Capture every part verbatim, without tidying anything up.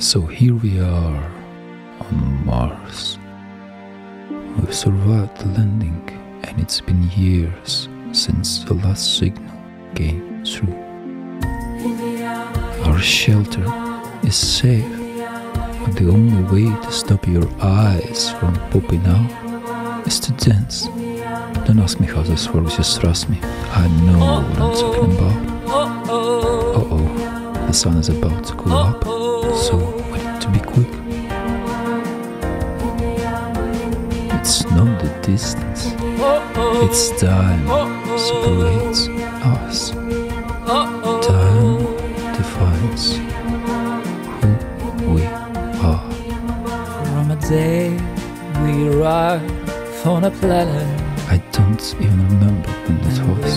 So here we are on Mars. We've survived the landing, and it's been years since the last signal came through. Our shelter is safe, but the only way to stop your eyes from popping out is to dance. Don't ask me how this works, just trust me. I know what I'm talking about. Uh-oh, the sun is about to go up, so we need to be quick. It's not the distance, it's time that separates us. Time defines who we are. From a day we arrive on a planet, I don't even remember when it was.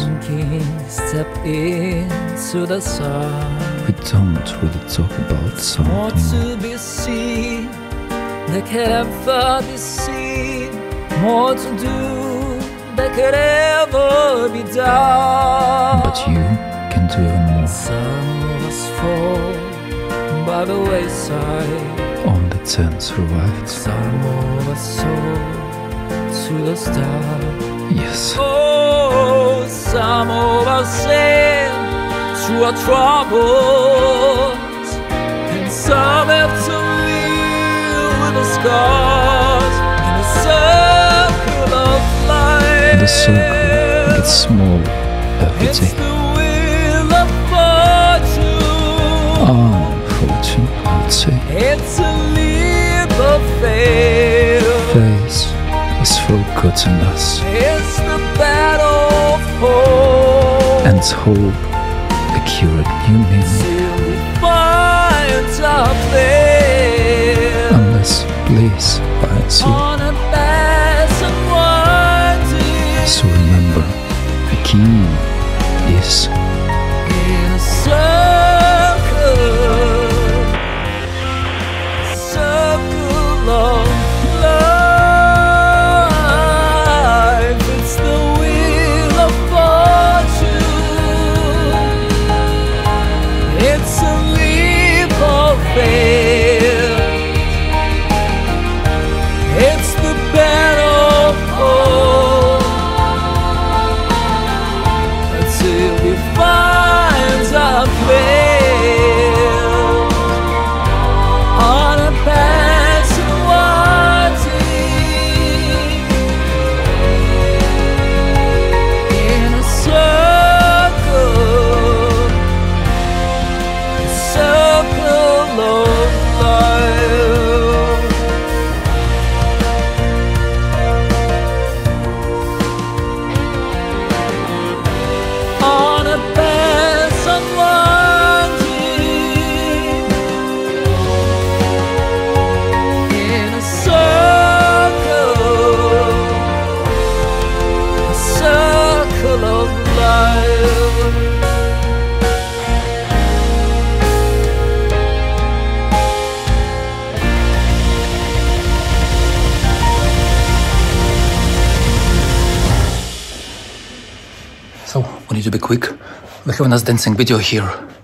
Step into the sun. We don't really talk about something. More to be seen, they could ever be seen. More to do, they could ever be done. But you can do even more. Some of us fall by the wayside. Only ten survived. Some of us soar to the star. Yes. Oh, some of us sail through our troubles, and some have to live with the scars. In the circle of life, the circle gets small every day. It's the wheel of fortune. Oh, fortune, I would say. It's a leap of faith. Face has forgotten us. It's the battle of hope, and hope acquired new meaning. Unless bliss finds you. So remember, the key is in a circle, circle of love. So, we need to be quick. We have a nice dancing video here.